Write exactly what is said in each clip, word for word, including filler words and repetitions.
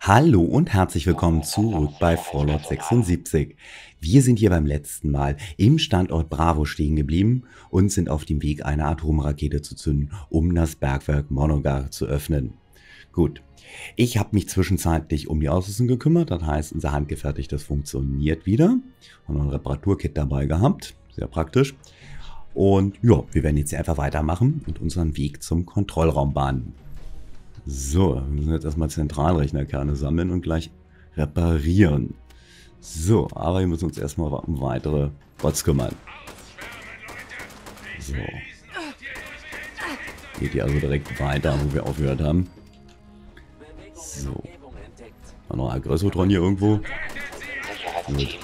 Hallo und herzlich willkommen zurück bei Fallout sechsundsiebzig. Wir sind hier beim letzten Mal im Standort Bravo stehen geblieben und sind auf dem Weg, eine Atomrakete zu zünden, um das Bergwerk Monongah zu öffnen. Gut, ich habe mich zwischenzeitlich um die Ausrüstung gekümmert, das heißt, unser handgefertigtes funktioniert wieder. Haben noch ein Reparaturkit dabei gehabt, sehr praktisch. Und ja, wir werden jetzt einfach weitermachen und unseren Weg zum Kontrollraum bahnen. So, wir müssen jetzt erstmal Zentralrechnerkerne sammeln und gleich reparieren. So, aber wir müssen uns erstmal um weitere Bots kümmern. So. Geht hier also direkt weiter, wo wir aufgehört haben. So. War noch Aggressotron hier irgendwo? Gut.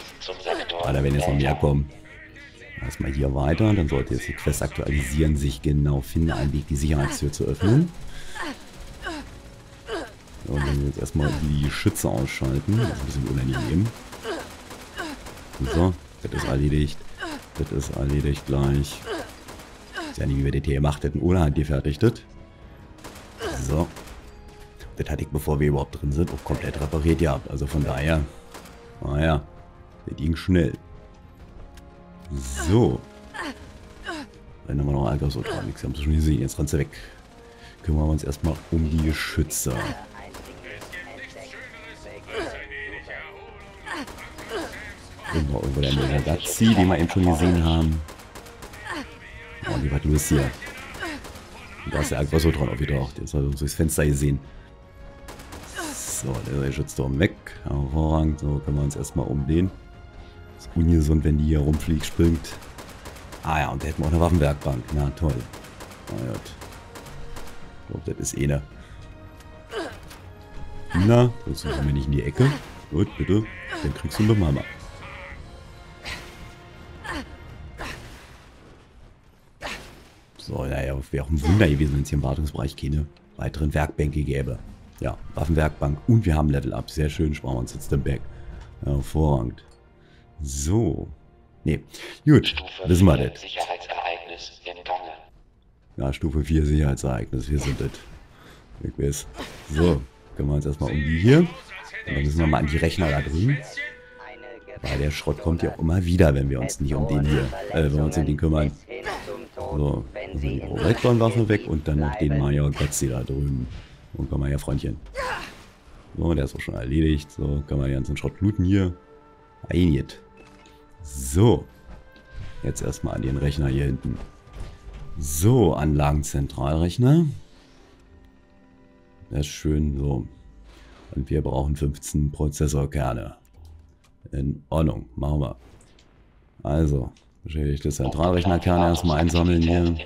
Ah, da werden jetzt noch mehr kommen. Erstmal hier weiter, dann sollte jetzt die Quest aktualisieren, sich genau finden, einen Weg, die Sicherheitstür zu öffnen. Und dann jetzt erstmal die Schütze ausschalten. Das ist ein bisschen unangenehm. So, das ist erledigt. Das ist erledigt gleich. Das ist ja nicht, wie wir die T gemacht hätten oder handgefertigtet. So. Das hatte ich, bevor wir überhaupt drin sind, auch komplett repariert gehabt. Also von daher. Naja, das ging schnell. So. Dann haben wir noch Aggressotron. Ich hab's schon gesehen. Jetzt rannst du weg. Kümmern wir uns erstmal um die Schütze. Irgendwo über der Megadazi, den wir eben schon gesehen haben. Oh, wie was los hier. Und da ist der Aggressotron aufgetaucht. Jetzt hat er uns durchs Fenster gesehen. So, der Schützturm weg. Hervorragend. So, können wir uns erstmal um den. Ist ungesund, wenn die hier rumfliegt, springt. Ah ja, und da hätten wir auch eine Waffenwerkbank. Na toll. Na gut. Ich glaube, das ist eh ne. Na, sonst kommen wir nicht in die Ecke. Gut, bitte. Dann kriegst du eine Mama. So, naja, wäre auch ein Wunder gewesen, wenn es hier im Wartungsbereich keine weiteren Werkbänke gäbe. Ja, Waffenwerkbank und wir haben Level Up. Sehr schön, sparen wir uns jetzt den Back. Hervorragend. So. Ne, gut, wissen wir das. Sicherheitsereignis im Gange. Ja, Stufe vier Sicherheitsereignis, wir sind das. Ich weiß. So, können wir uns erstmal um die hier. Und dann müssen wir mal an die Rechner da drüben. Weil der Schrott kommt ja auch immer wieder, wenn wir uns nicht um den hier, äh, wenn wir uns um den kümmern. So, dann die Redbone-Waffe weg und dann noch den Major Gotzi da drüben. Und komm mal her, Freundchen. So, der ist auch schon erledigt. So, können wir den ganzen Schrott looten hier. Einjet. So. Jetzt erstmal an den Rechner hier hinten. So, Anlagenzentralrechner. Das ist schön so. Und wir brauchen fünfzehn Prozessorkerne. In Ordnung, machen wir. Also, beschädigte Zentralrechnerkerne erstmal einsammeln hier.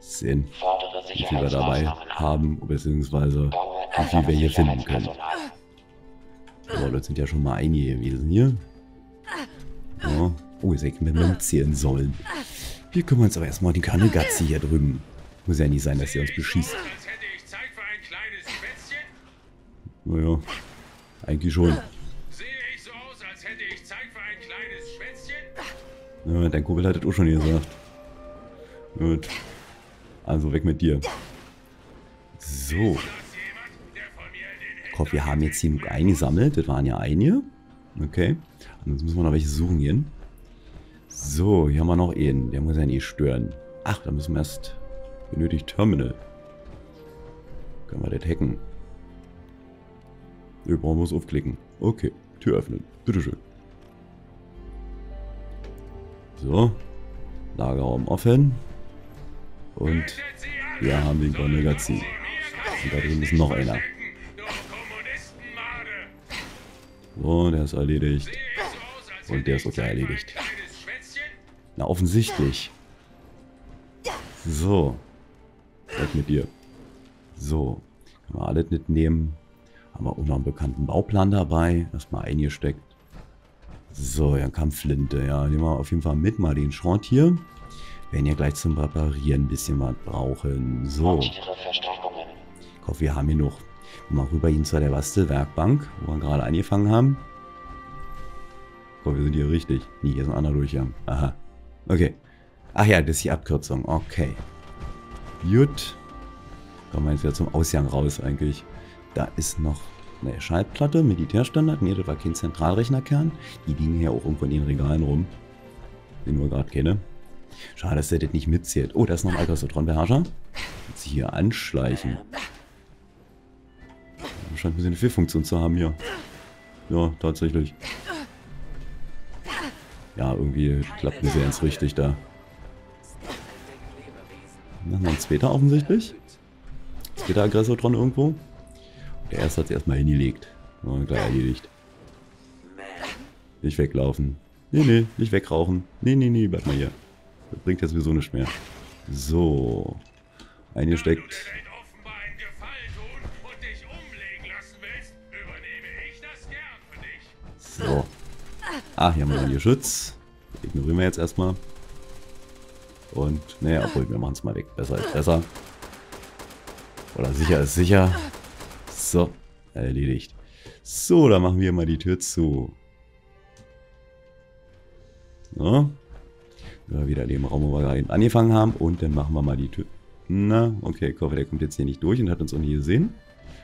Sehen, wie viel wir dabei haben, beziehungsweise wie viel wir hier finden können. So, das sind ja schon mal einige gewesen hier. So. Oh, jetzt hätten wir mitziehen sollen. Hier kümmern wir uns aber erstmal um die Kanegatzi hier drüben. Muss ja nicht sein, dass sie uns beschießt. Naja, eigentlich schon. Ja, dein Kumpel hat das auch schon gesagt. Gut. Also weg mit dir. So. Ich hoffe, wir haben jetzt hier genug eingesammelt. Das waren ja einige. Okay. Ansonsten müssen wir noch welche suchen gehen. So, hier haben wir noch einen. Der muss ja nicht stören. Ach, da müssen wir erst benötigt Terminal. Können wir das hacken? Wir brauchen bloß aufklicken. Okay, Tür öffnen. Bitteschön. So, Lagerraum offen. Und wir haben den Konegazin. Und da drin ist noch einer. So, der ist erledigt. Und der ist auch erledigt. Na, offensichtlich. So. Was mit dir? So. Können wir alles mitnehmen. Haben wir auch noch einen bekannten Bauplan dabei. Erstmal eingesteckt. So, dann kam Flinte. Ja, nehmen wir auf jeden Fall mit mal den Schrott hier. Werden ja gleich zum Reparieren ein bisschen was brauchen. So. Ich hoffe, wir haben hier noch. Mal rüber hin zu der Bastelwerkbank, wo wir gerade angefangen haben. Ich hoffe, wir sind hier richtig. Nee, hier ist ein anderer Durchgang. Aha. Okay. Ach ja, das ist die Abkürzung. Okay. Gut. Kommen wir jetzt wieder zum Ausgang raus eigentlich. Da ist noch eine Schallplatte, Militärstandard. Ne, das war kein Zentralrechnerkern. Die liegen hier auch irgendwo in den Regalen rum. Den wir gerade kennen. Schade, dass der das nicht mitzählt. Oh, da ist noch ein Aggressotron-Beherrscher. Jetzt hier anschleichen. Scheint ein bisschen eine Fehlfunktion zu haben hier. Ja, tatsächlich. Ja, irgendwie klappt nicht ganz richtig da. Dann ein zweiter offensichtlich. Zweiter Aggressotron irgendwo. Und der erste hat es erstmal hingelegt. So, gleich erledigt. Nicht weglaufen. Nee, nee, nicht wegrauchen. Nee, nee, nee, bleib mal hier. Das bringt jetzt sowieso nichts mehr. So. Eingesteckt. So. Ah, hier haben wir einen Geschütz. Ignorieren wir jetzt erstmal. Und, naja, obwohl, wir machen es mal weg. Besser ist besser. Oder sicher ist sicher. So, erledigt. So, dann machen wir mal die Tür zu. So. Oder wieder in dem Raum, wo wir gerade angefangen haben. Und dann machen wir mal die Tür. Na, okay, ich hoffe, der kommt jetzt hier nicht durch und hat uns auch nie gesehen.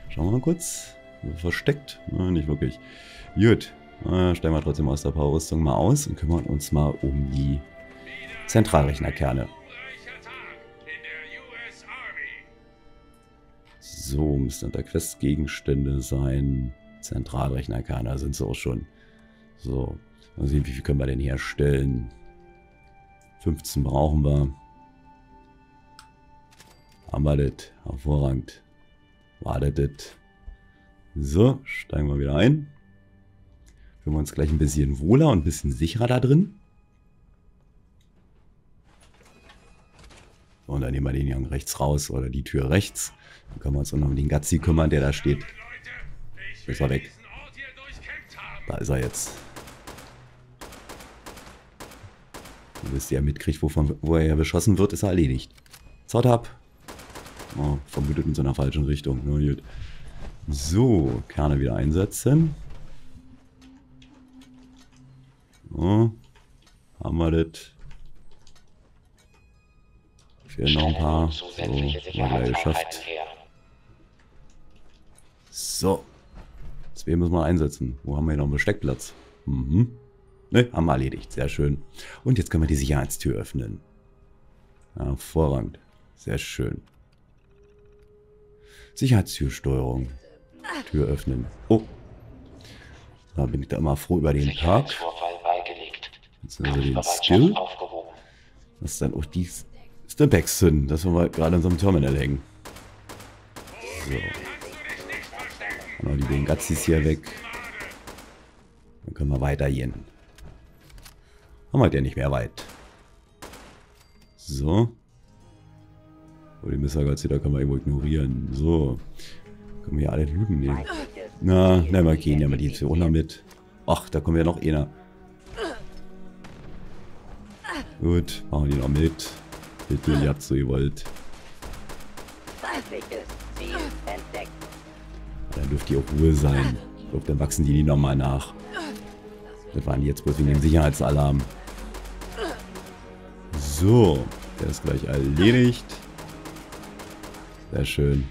Schauen wir mal kurz. Versteckt? Na, nicht wirklich. Gut. Äh, stellen wir trotzdem aus der Power-Rüstung mal aus und kümmern uns mal um die Zentralrechnerkerne. So, müssen unter Questgegenstände sein. Zentralrechnerkerne, da sind sie auch schon. So, mal sehen, wie viel können wir denn herstellen? fünfzehn brauchen wir. Haben wir das? Hervorragend. Wartet das. So, steigen wir wieder ein. Fühlen wir uns gleich ein bisschen wohler und ein bisschen sicherer da drin. Und dann nehmen wir den Jungen rechts raus oder die Tür rechts. Dann können wir uns auch noch um den Gazi kümmern, der da steht. Ist er weg. Da ist er jetzt. Dann wisst ihr, mitkriegt, wovon, wo er ja beschossen wird, ist er erledigt. Zott ab. Oh, vermutet in so einer falschen Richtung. Na gut. So, Kerne wieder einsetzen. So, haben wir das. Fehlen noch ein paar. So, haben wir geschafft. So. Zwei müssen wir einsetzen. Wo haben wir hier noch einen Besteckplatz? Mhm. Ne, haben wir erledigt. Sehr schön. Und jetzt können wir die Sicherheitstür öffnen. Hervorragend. Sehr schön. Sicherheitstürsteuerung. Tür öffnen. Oh. Da bin ich da immer froh über den Tag. Jetzt haben wir den Skill. Das ist dann auch die Stepbacks hin, dass wir mal gerade in so einem Terminal hängen. So. Genau, die den Gatzis hier weg. Dann können wir weitergehen. Haben wir ja nicht mehr weit. So. Oh, den Messergatzi, da können wir irgendwo ignorieren. So. Können wir hier alle Lügen nehmen. Na, nein, wir gehen ja mal die zwei noch mit. Ach, da kommen ja noch einer. Gut, machen wir die noch mit. Bitte, ihr habt so gewollt. Dann dürft ihr auch Ruhe sein. Ich glaube, dann wachsen die die nochmal nach. Das waren die jetzt bloß wegen dem Sicherheitsalarm. So, der ist gleich erledigt. Sehr schön.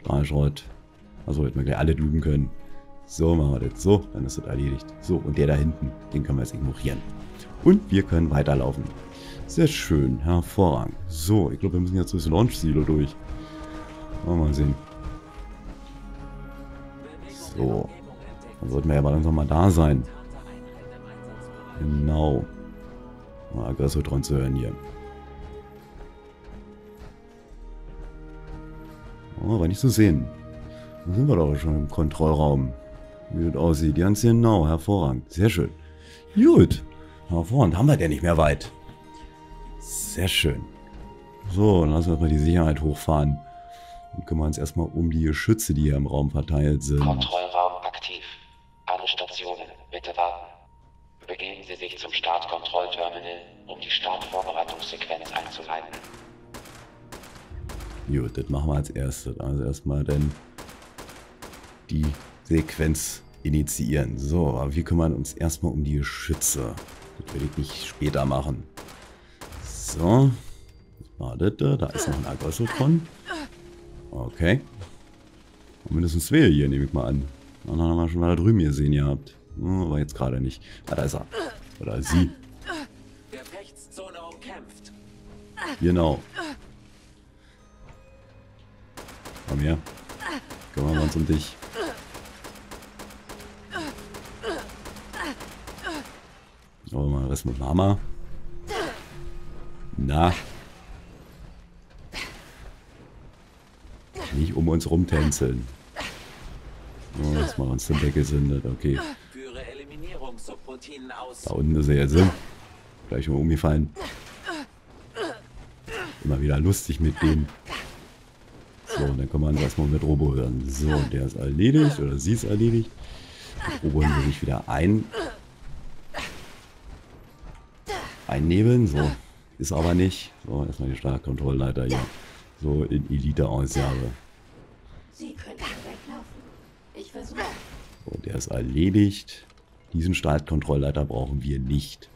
Stahlschrott. Achso, hätten wir gleich alle looten können. So, machen wir das. So, dann ist das erledigt. So, und der da hinten, den können wir jetzt ignorieren. Und wir können weiterlaufen. Sehr schön, hervorragend. So, ich glaube, wir müssen jetzt durchs Launch-Silo durch. Mal sehen. So. Dann sollten wir ja mal langsam mal da sein. Genau. Mal Aggressotron zu hören hier. Oh, war nicht zu sehen. Da sind wir doch schon im Kontrollraum. Wie das aussieht. Ganz genau, hervorragend. Sehr schön. Gut. Hervorragend, haben wir denn nicht mehr weit. Sehr schön. So, dann lassen wir mal die Sicherheit hochfahren. Und kümmern uns erstmal um die Geschütze, die hier im Raum verteilt sind. Kontrollraum aktiv. Alle Stationen, bitte warten. Begeben Sie sich zum Startkontrollterminal, um die Startvorbereitungssequenz einzuleiten. Gut, das machen wir als erstes. Also erstmal dann die Sequenz initiieren. So, aber wir kümmern uns erstmal um die Geschütze. Das will ich nicht später machen. So. Wartet, da ist noch ein Aggressotron. Okay. Und mindestens zwei hier, nehme ich mal an. Dann haben wir schon mal da drüben gesehen gehabt. Oh, aber jetzt gerade nicht. Ah, da ist er. Oder sie. Gefechtszone umkämpft. Genau. Komm her. Kümmern wir uns um dich. Oh, mal Rest mit Mama. Na. Nicht um uns rumtänzeln. Oh, jetzt machen wir uns den Deckel sindet. Okay. Da unten ist er jetzt. Gleich mal umgefallen. Immer wieder lustig mit dem. So, und dann können wir uns erstmal mit Robo hören. So, der ist erledigt. Oder sie ist erledigt. Mit Robo hören wir sich wieder ein. Einnebeln. So. Ist aber nicht. So, erstmal die Starkkontrollleiter hier. So, in Elite-Ausgabe. Sie können weglaufen. Ich versuche. So, der ist erledigt. Diesen Startkontrollleiter brauchen wir nicht.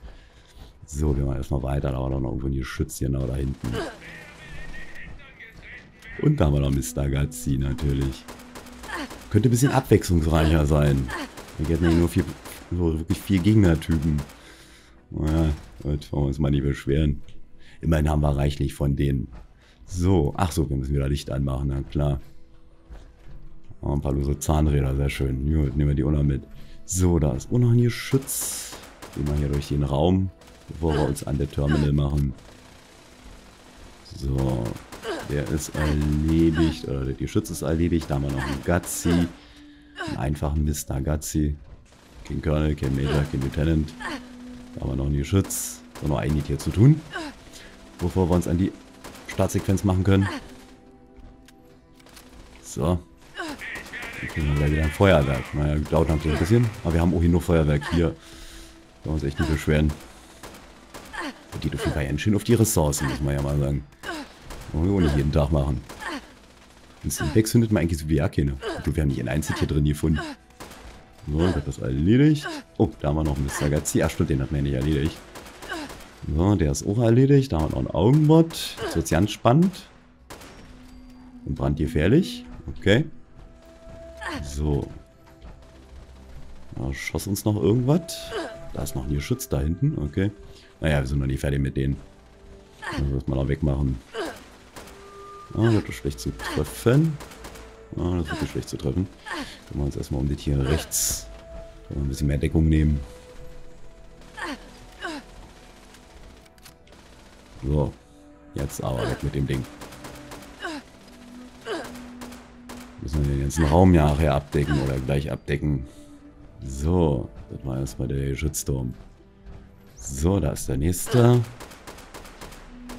So, wir machen erstmal weiter. Da war doch noch irgendwo ein Geschütz hier, genau da hinten. Und da haben wir noch Mister Gazzi natürlich. Könnte ein bisschen abwechslungsreicher sein. Wir hätten ja nur vier, so wirklich vier Gegnertypen. Naja, jetzt wollen wir uns mal nicht beschweren. Immerhin haben wir reichlich von denen. So, ach so, wir müssen wieder Licht anmachen, na klar. Oh, ein paar lose Zahnräder, sehr schön. Gut, nehmen wir die auch noch mit. So, da ist auch noch ein Geschütz. Gehen wir hier durch den Raum, bevor wir uns an der Terminal machen. So, der ist erledigt, oder der Geschütz ist erledigt. Da haben wir noch einen Gazzi, einen einfachen Mister Gazzi. Kein Colonel, kein Major, kein Lieutenant. Da haben wir noch einen Geschütz. Da haben wir noch einiges hier zu tun, bevor wir uns an die Startsequenz machen können. So. Dann kriegen wir wieder ein Feuerwerk. Naja, dauert noch so ein bisschen. Aber wir haben auch hier nur Feuerwerk. Hier können wir uns echt nicht beschweren. Und die dürfen ganz schön auf die Ressourcen, muss man ja mal sagen. Wollen wir auch nicht jeden Tag machen. Und den Weg findet man eigentlich so wie ja keine. Obwohl, wir haben nicht ein einziges hier drin gefunden. So, ich habe das erledigt. Oh, da haben wir noch einen Mister Gazzi. Ach stimmt, den hat man ja nicht erledigt. So, der ist auch erledigt. Da haben wir noch einen Augenbot. Das wird ganz spannend. Und brandgefährlich. Okay. So. Da schoss uns noch irgendwas. Da ist noch ein Geschütz da hinten. Okay. Naja, wir sind noch nicht fertig mit denen. Das wird man auch wegmachen. Ah, das wird schlecht zu treffen. Ah, das wird schlecht zu treffen. Können wir uns erstmal um die Tiere rechts. Können wir ein bisschen mehr Deckung nehmen. So, jetzt aber weg mit dem Ding. Müssen wir den ganzen Raum ja nachher abdecken oder gleich abdecken. So, das war erstmal der Geschützturm. So, da ist der nächste.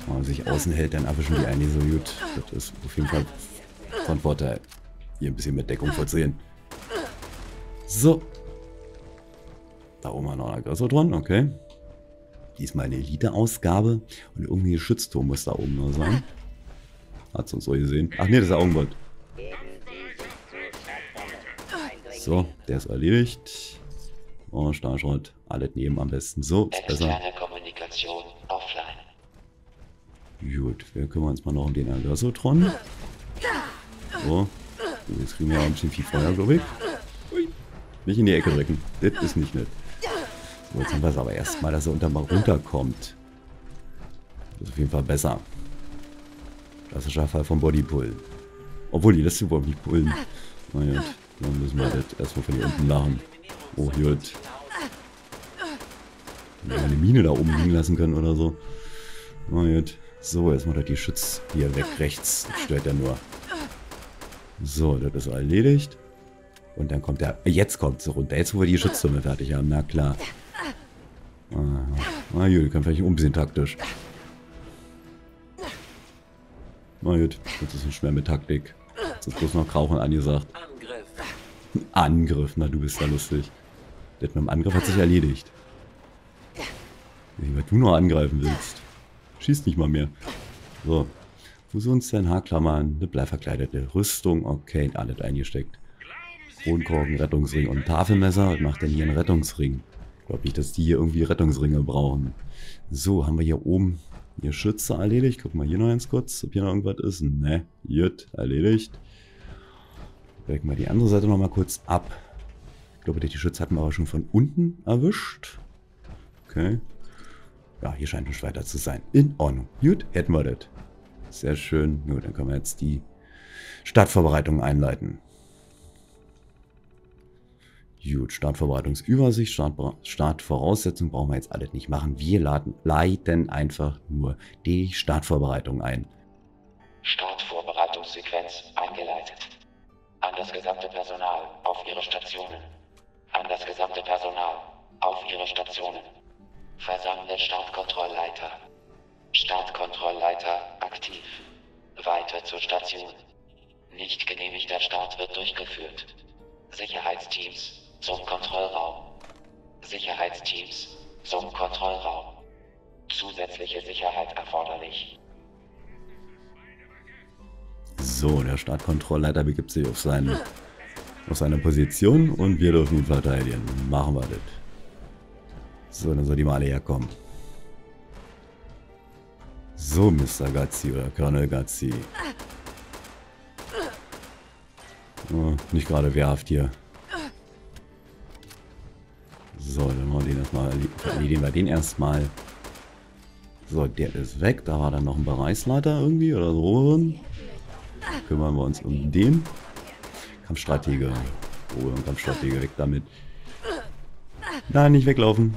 Wenn man sich außen hält, dann erwischen die eigentlich so gut. Das ist auf jeden Fall von Vorteil. Hier ein bisschen mit Deckung vollziehen. So. Da oben noch ein Aggressotron, okay. Diesmal eine Elite-Ausgabe und irgendwie ein Schützturm muss da oben nur sein. Hat's uns so gesehen. Ach ne, das ist der Augenbold. So, der ist erledigt. Oh, Stahlschrott. Alles neben am besten. So, ist besser. Gut, wir kümmern uns mal noch um den Aggressotron. So. Jetzt kriegen wir auch ein bisschen viel Feuer, glaube ich. Ui. Nicht in die Ecke recken. Das ist nicht nett. So, jetzt haben wir es aber erstmal, dass er unter mal runterkommt. Das ist auf jeden Fall besser. Klassischer Fall vom Bodypull. Obwohl, die lässt sich überhaupt nicht pullen. Na gut, dann müssen wir das erstmal von hier unten lachen. Oh, gut. Wenn wir eine Mine da oben liegen lassen können oder so. Na gut. So, jetzt macht er die Schütz hier weg rechts. Das stört er nur. So, das ist erledigt. Und dann kommt der. Jetzt kommt sie runter. Jetzt, wo wir die Schütztürme fertig haben. Na klar. Ah, na gut, wir können vielleicht ein bisschen taktisch. Na gut, das ist nicht schwer mit Taktik. Jetzt ist bloß noch Krauchen angesagt. Angriff. Angriff, na du bist ja lustig. Das mit dem Angriff hat sich erledigt. Weil du noch angreifen willst. Schießt nicht mal mehr. So. Wo sind uns denn Haarklammern? Eine bleiverkleidete Rüstung. Okay, alles eingesteckt. Kronkorken, Rettungsring und Tafelmesser. Was macht denn hier ein Rettungsring? Ich glaube nicht, dass die hier irgendwie Rettungsringe brauchen. So, haben wir hier oben hier Schütze erledigt. Gucken wir hier noch ganz kurz, ob hier noch irgendwas ist. Ne, gut, erledigt. Decken wir die andere Seite nochmal kurz ab. Ich glaube, die Schütze hatten wir aber schon von unten erwischt. Okay. Ja, hier scheint nicht weiter zu sein. In Ordnung. Gut, hätten wir das. Sehr schön. Gut, dann können wir jetzt die Startvorbereitungen einleiten. Gut, Startvorbereitungsübersicht, Startbra Startvoraussetzung brauchen wir jetzt alles nicht machen. Wir laden, leiten einfach nur die Startvorbereitung ein. Startvorbereitungssequenz eingeleitet. An das gesamte Personal auf ihre Stationen. An das gesamte Personal auf ihre Stationen. Versammle Startkontrollleiter. Startkontrollleiter aktiv. Weiter zur Station. Nicht genehmigter Start wird durchgeführt. Sicherheitsteams zum Kontrollraum. Sicherheitsteams zum Kontrollraum. Zusätzliche Sicherheit erforderlich. So, der Startkontrollleiter begibt sich auf seine, auf seine Position und wir dürfen ihn verteidigen. Machen wir das. So, dann soll die mal alle herkommen. So, Mister Gazzi oder Colonel Gazzi. Oh, nicht gerade wehrhaft hier. So, dann machen wir den erstmal. Erledigen wir den erstmal. So, der ist weg. Da war dann noch ein Bereichsleiter irgendwie oder so. Kümmern wir uns um den. Kampfstratege. Oh, Kampfstratege, weg damit. Nein, nicht weglaufen.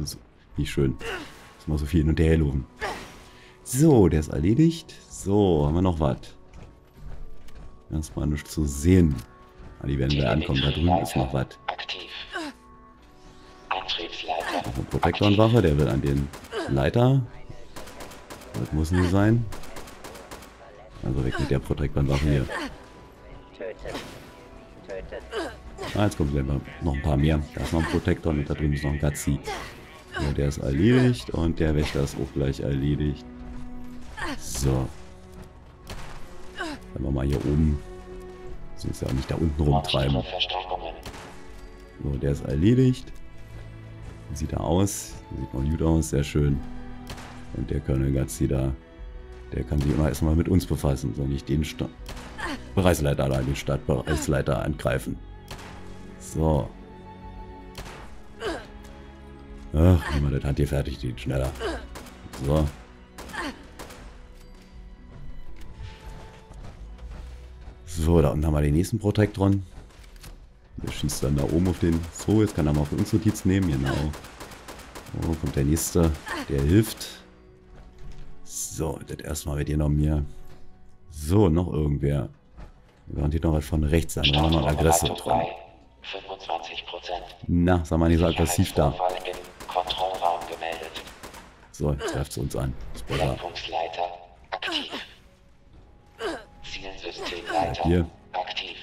So, nicht schön. Das muss so viel hin und her laufen. So, der ist erledigt. So, haben wir noch was? Erstmal nichts zu sehen. Die werden wir ankommen. Da drüben ist noch was. Eine Protektorenwaffe, der will an den Leiter. Das muss nicht sein. Also weg mit der Protektorenwaffe hier. Ah, jetzt kommt noch ein paar mehr. Da ist noch ein Protektor und da drüben ist noch ein Gazzi. Ja, der ist erledigt und der Wächter ist auch gleich erledigt. So. Wenn wir mal hier oben, sonst ja auch nicht da unten rumtreiben. So, der ist erledigt. Sieht er aus. Sieht noch gut aus, sehr schön. Und der Colonel Gazzi da, der kann sich immer erstmal mit uns befassen, sondern nicht den Sta Bereichsleiter da, den Stadtbereichsleiter angreifen. So. Ach, nehmen wir das Hand hier fertig, den schneller. So. So, da unten haben wir den nächsten Protektron. Der schießt dann da oben auf den. So, jetzt kann er mal auf uns Notiz nehmen. Genau. So, kommt der nächste. Der hilft. So, das erstmal wird hier noch mehr. So, noch irgendwer. Wir haben hier noch was von rechts. Dann haben wir noch einen Aggressotron. Na, sag mal, nicht so aggressiv da. So, jetzt greift es uns an. Spoiler. Hier. Aktiv.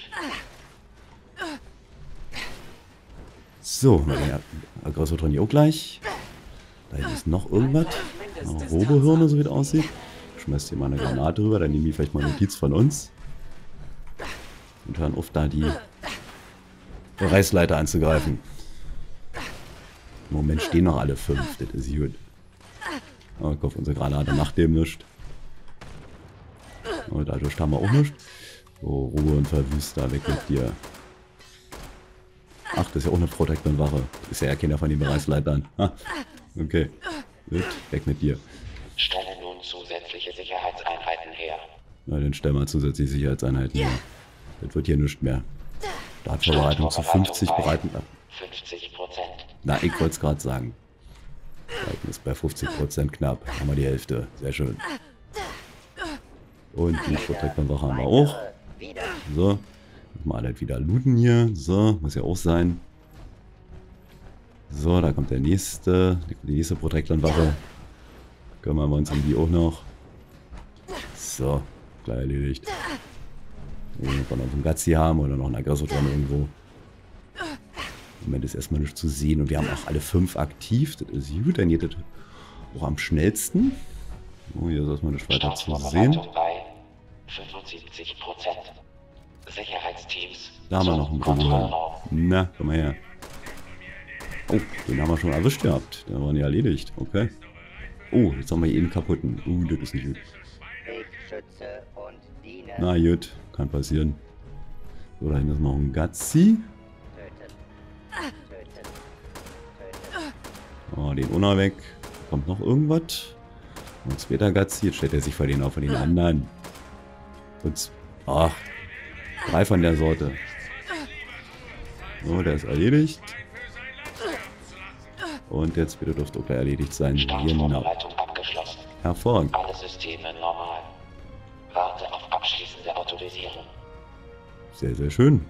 So, mein Aggressotron hier auch gleich. Da hinten ist noch irgendwas. Noch Robohirne, so wie es aussieht. Schmeißt hier mal eine Granate rüber, dann nehmen die vielleicht mal Notiz von uns. Und hören auf, da die Reißleiter anzugreifen. Im Moment stehen noch alle fünf, das ist gut. Aber Kopf, unsere Granate macht dem nichts. Und dadurch haben wir auch nichts. Oh, Ruhe und Verwüst, da weg mit dir. Ach, das ist ja auch eine Protektorenwache. Ist ja keiner von den Bereichsleitern. Ha. Okay. Gut, weg mit dir. Stelle nun zusätzliche Sicherheitseinheiten her. Na, dann stellen wir zusätzliche Sicherheitseinheiten her. Das wird hier nichts mehr. Startvorbereitung zu fünfzig bereiten ab. fünfzig Prozent. Na, ich wollte es gerade sagen. Bereiten ist bei fünfzig Prozent knapp. Haben wir die Hälfte. Sehr schön. Und die Protektorenwache haben wir auch. So, mal halt wieder looten hier. So, muss ja auch sein. So, da kommt der nächste, die nächste Protektorenwache. Kümmern wir uns um die auch noch. So, gleich erledigt. Wenn wir noch einen Gazzi haben oder noch einen Aggressotron irgendwo. Im Moment ist erstmal nicht zu sehen. Und wir haben auch alle fünf aktiv. Das ist gut, dann geht das auch am schnellsten. Oh, hier ist erstmal nicht weiter zu sehen. fünfundsiebzig Prozent. Sicherheitsteams. Da haben wir noch einen Bravo. Na, komm mal her. Oh, den haben wir schon erwischt gehabt. Der war nicht erledigt. Okay. Oh, jetzt haben wir hier eben kaputten. Uh, das ist nicht gut. Na gut, kann passieren. So, da hinten ist noch ein Gazi. Oh, den Unna weg. Kommt noch irgendwas? Und später Gazi. Jetzt stellt er sich vor den auf von den anderen. Und, ach, drei von der Sorte. So, der ist erledigt. Und jetzt bitte dürfte auch erledigt sein. Genau. Hervorragend. Alle Systeme normal. Warte auf abschließende Autorisierung. Sehr, sehr schön.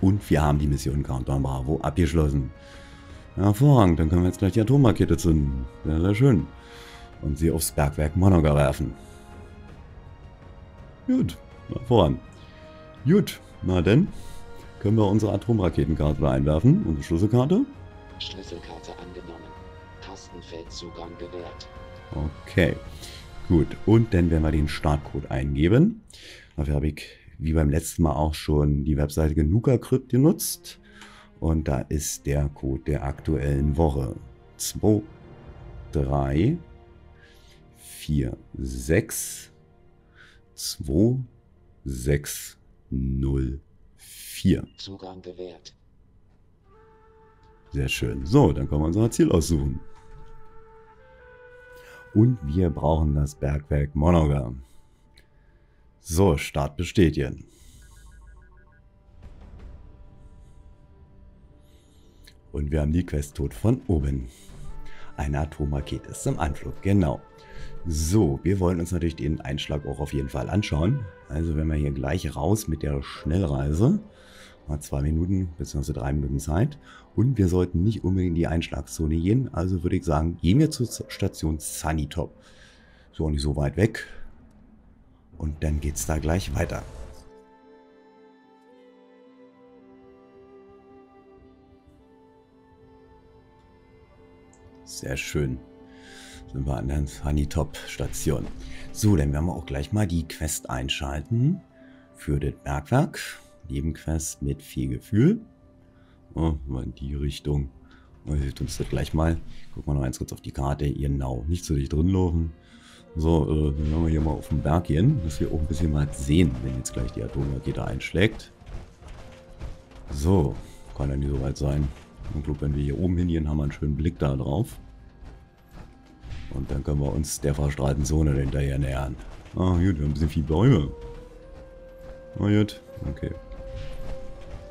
Und wir haben die Mission Countdown Bravo abgeschlossen. Hervorragend, dann können wir jetzt gleich die Atomrakete zünden. Sehr, sehr schön. Und sie aufs Bergwerk Monongah werfen. Gut, hervorragend. Gut, na denn, können wir unsere Atomraketenkarte einwerfen, unsere Schlüsselkarte. Schlüsselkarte angenommen. Tastenfeldzugang gewährt. Okay, gut. Und dann werden wir den Startcode eingeben. Dafür habe ich, wie beim letzten Mal auch schon, die Webseite NukaCrypt genutzt. Und da ist der Code der aktuellen Woche. zwei drei vier sechs zwei sechs null vier. Zugang gewährt. Sehr schön. So, dann können wir unser Ziel aussuchen. Und wir brauchen das Bergwerk Monongah. So, Start bestätigen. Und wir haben die Quest tot von oben. Eine Atomrakete ist im Anflug, genau. So, wir wollen uns natürlich den Einschlag auch auf jeden Fall anschauen. Also wenn wir hier gleich raus mit der Schnellreise. Mal zwei Minuten bzw. drei Minuten Zeit. Und wir sollten nicht unbedingt in die Einschlagszone gehen. Also würde ich sagen, gehen wir zur Station Sunnytop. So, auch nicht so weit weg. Und dann geht es da gleich weiter. Sehr schön. Sind wir an der Sunnytop-Station. So, dann werden wir auch gleich mal die Quest einschalten für das Bergwerk. Nebenquest mit viel Gefühl. Oh, mal in die Richtung. Und hilft uns das gleich mal. Gucken wir noch eins kurz auf die Karte. Genau, nicht so dicht drin laufen. So, äh, dann wollen wir hier mal auf den Berg gehen, dass wir auch ein bisschen mal sehen, wenn jetzt gleich die Atomrakete einschlägt. So, kann ja nicht so weit sein. Ich glaube, wenn wir hier oben hingehen, haben wir einen schönen Blick da drauf. Und dann können wir uns der verstrahlten Zone hinterher nähern. Ah, gut, wir haben ein bisschen viele Bäume. Oh gut, okay.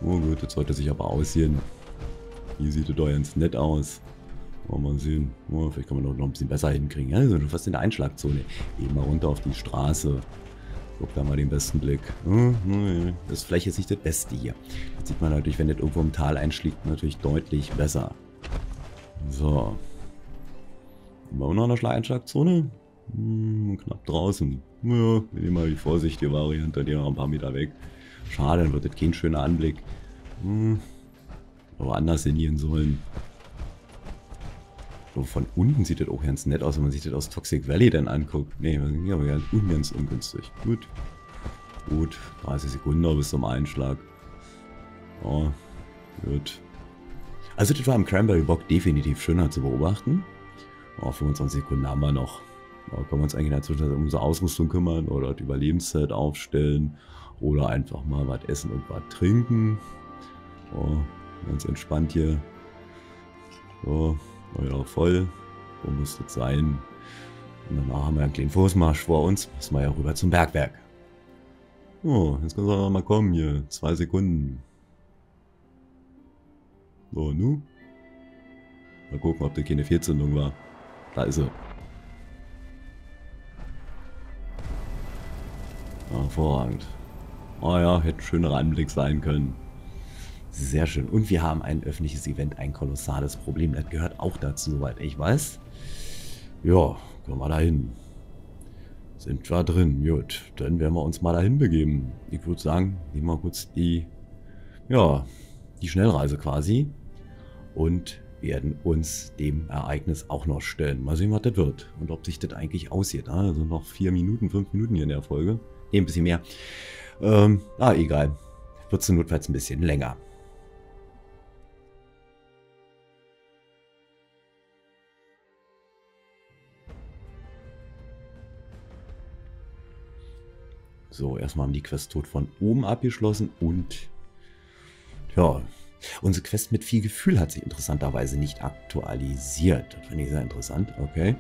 Oh gut, jetzt sollte sich aber aussehen. Hier sieht es doch ganz nett aus. Oh, mal sehen. Oh, vielleicht kann man doch noch ein bisschen besser hinkriegen. Ja, wir sind fast in der Einschlagzone. Eben mal runter auf die Straße. Guck da mal den besten Blick. Das ist vielleicht jetzt nicht das Beste hier. Jetzt sieht man natürlich, wenn das irgendwo im Tal einschlägt, natürlich deutlich besser. So. Haben wir auch noch in der Einschlagzone? Hm, knapp draußen. Ja, wir nehmen mal die vorsichtige Variante, die noch ein paar Meter weg. Schade, dann wird das kein schöner Anblick. Hm, aber anders hingehen sollen. So, von unten sieht das auch ganz nett aus, wenn man sich das aus Toxic Valley dann anguckt. Ne, wir sind aber ganz unganz ungünstig. Gut. Gut, dreißig Sekunden noch bis zum Einschlag. Ja, gut. Also das war im Cranberry Bog definitiv schöner zu beobachten. Oh, fünfundzwanzig Sekunden haben wir noch. Da können wir uns eigentlich in der Zwischenzeit um unsere Ausrüstung kümmern oder das Überlebenszelt aufstellen oder einfach mal was essen und was trinken. So, ganz entspannt hier. So, ja, voll. Wo muss das sein? Und danach haben wir einen kleinen Fußmarsch vor uns. Müssen wir ja rüber zum Bergwerk. So, jetzt können wir auch mal kommen hier. Zwei Sekunden. So, nu. Mal gucken, ob das keine Fehlzündung war. Da ist er. Hervorragend. Oh ja, hätte ein schönerer Anblick sein können. Sehr schön. Und wir haben ein öffentliches Event, ein kolossales Problem. Das gehört auch dazu, soweit ich weiß. Ja, können wir da hin. Sind wir drin. Gut, dann werden wir uns mal dahin begeben. Ich würde sagen, nehmen wir kurz die, ja, die Schnellreise quasi. Und werden uns dem Ereignis auch noch stellen. Mal sehen, was das wird. Und ob sich das eigentlich aussieht. Also noch vier Minuten, fünf Minuten hier in der Folge. Nee, ein bisschen mehr. Ähm, ah, egal. Wird es notfalls ein bisschen länger. So, erstmal haben die Quest tot von oben abgeschlossen und ja, unsere Quest mit viel Gefühl hat sich interessanterweise nicht aktualisiert. Das finde ich sehr interessant, okay.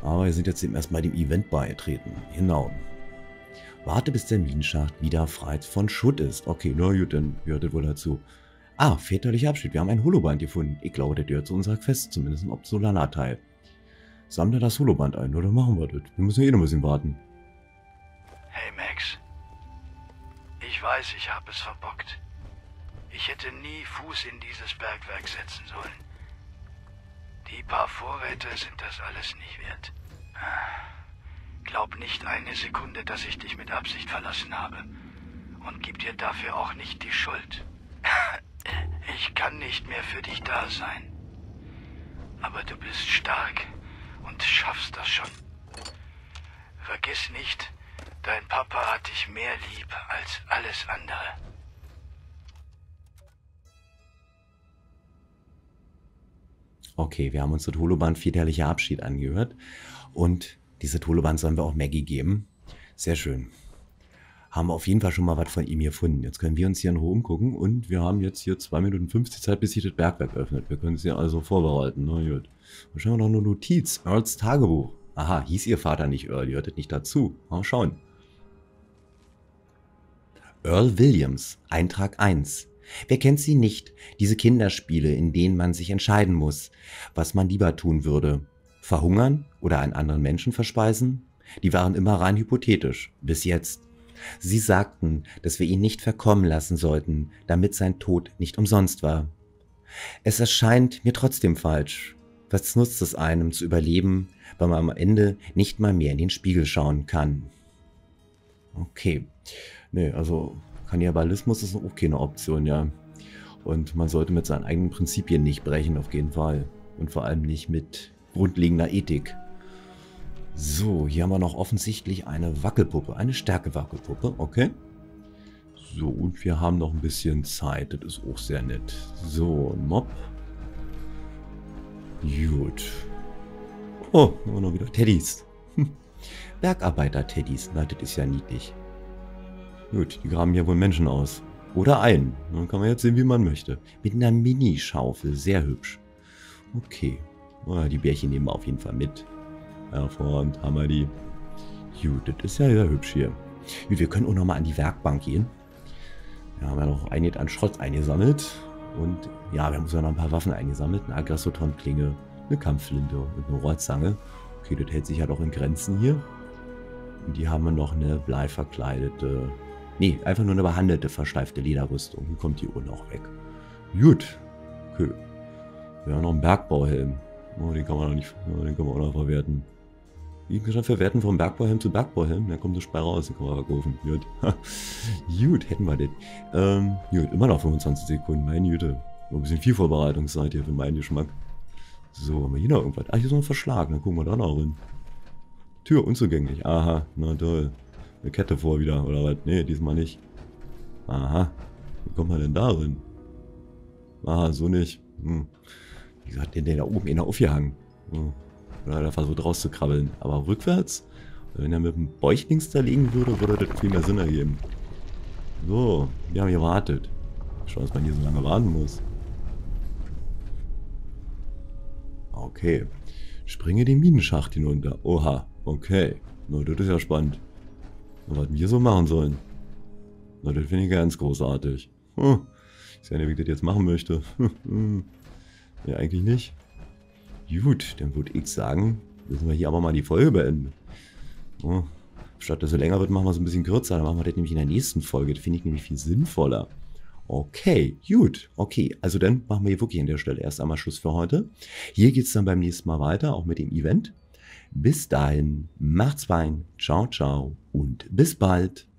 Aber wir sind jetzt eben erstmal dem Event beigetreten, genau. Warte, bis der Minenschacht wieder frei von Schutt ist. Okay, na gut, dann gehört das wohl dazu. Ah, väterlicher Abschied. Wir haben ein Holoband gefunden. Ich glaube, der gehört zu unserer Quest, zumindest ein Opsolana-Teil. Sammle das Holoband ein, oder machen wir das? Wir müssen eh noch ein bisschen warten. Hey Max. Ich weiß, ich habe es verbockt. Ich hätte nie Fuß in dieses Bergwerk setzen sollen. Die paar Vorräte sind das alles nicht wert. Glaub nicht eine Sekunde, dass ich dich mit Absicht verlassen habe. Und gib dir dafür auch nicht die Schuld. Ich kann nicht mehr für dich da sein. Aber du bist stark und schaffst das schon. Vergiss nicht, dein Papa hat dich mehr lieb als alles andere. Okay, wir haben uns das Holoband väterlicher Abschied angehört. Und diese Holoband sollen wir auch Maggie geben. Sehr schön. Haben wir auf jeden Fall schon mal was von ihm gefunden. Jetzt können wir uns hier in Ruhe umgucken. Und wir haben jetzt hier zwei Minuten fünfzig Zeit, bis sich das Bergwerk öffnet. Wir können es hier also vorbereiten. Na gut. Dann schauen wir noch eine Notiz. Earls Tagebuch. Aha, hieß ihr Vater nicht Earl. Ihr hörtet nicht dazu. Mal schauen. Earle Williams. Eintrag eins. Wer kennt sie nicht? Diese Kinderspiele, in denen man sich entscheiden muss, was man lieber tun würde. Verhungern oder einen anderen Menschen verspeisen? Die waren immer rein hypothetisch, bis jetzt. Sie sagten, dass wir ihn nicht verkommen lassen sollten, damit sein Tod nicht umsonst war. Es erscheint mir trotzdem falsch. Was nutzt es einem, zu überleben, wenn man am Ende nicht mal mehr in den Spiegel schauen kann? Okay. Nee, also... Kannibalismus ist auch keine Option, ja. Und man sollte mit seinen eigenen Prinzipien nicht brechen, auf jeden Fall. Und vor allem nicht mit grundlegender Ethik. So, hier haben wir noch offensichtlich eine Wackelpuppe. Eine Stärke-Wackelpuppe, okay. So, und wir haben noch ein bisschen Zeit. Das ist auch sehr nett. So, Mob. Gut. Oh, immer noch wieder Teddys. Bergarbeiter-Teddys. Na, das ist ja niedlich. Gut, die graben hier wohl Menschen aus. Oder einen. Dann kann man jetzt sehen, wie man möchte. Mit einer Minischaufel. Sehr hübsch. Okay. Oh, die Bärchen nehmen wir auf jeden Fall mit. Hervorragend. Haben wir die. Gut, das ist ja sehr hübsch hier. Wir können auch nochmal an die Werkbank gehen. Da haben wir noch einiges an Schrott eingesammelt. Und ja, wir haben uns ja noch ein paar Waffen eingesammelt. Eine Aggressotron-Klinge, eine Kampfflinte und eine Rohrzange. Okay, das hält sich ja doch in Grenzen hier. Und die haben wir noch eine bleiverkleidete... Nee, einfach nur eine behandelte, versteifte Lederrüstung. Hier kommt die Uhr noch weg. Gut. Okay. Wir haben noch einen Bergbauhelm. Oh, den kann man auch nicht... Oh, den können wir auch noch verwerten. Ich kann verwerten vom Bergbauhelm zu Bergbauhelm. Da kommt das Spei raus. Den kann man verkaufen. Gut. Gut, hätten wir den. Ähm, gut, immer noch fünfundzwanzig Sekunden. Meine Güte. Ein bisschen viel Vorbereitungszeit hier für meinen Geschmack. So, haben wir hier noch irgendwas? Ah, hier ist noch ein Verschlag. Dann gucken wir da noch hin. Tür unzugänglich. Aha, na toll. Eine Kette vor wieder, oder was? Nee, diesmal nicht. Aha. Wie kommt man denn da rein? Aha, so nicht. Hm. Wieso hat denn der da oben einer aufgehangen? Hm. Oder hat er versucht rauszukrabbeln. Aber rückwärts? Wenn er mit dem Bäuchlings da liegen würde, würde das viel mehr Sinn ergeben. So, wir haben gewartet. Schau, dass man hier so lange warten muss. Okay. Springe den Minenschacht hinunter. Oha. Okay. Na, das ist ja spannend. Na, was wir so machen sollen. Na, das finde ich ganz großartig. Hm. Ich sehe ja nicht, wie ich das jetzt machen möchte. Ja, eigentlich nicht. Gut, dann würde ich sagen, müssen wir hier aber mal die Folge beenden. Oh. Statt dass es länger wird, machen wir es ein bisschen kürzer. Dann machen wir das nämlich in der nächsten Folge. Das finde ich nämlich viel sinnvoller. Okay, gut. Okay, also dann machen wir hier wirklich an der Stelle erst einmal Schluss für heute. Hier geht es dann beim nächsten Mal weiter, auch mit dem Event. Bis dahin, macht's fein, ciao, ciao und bis bald.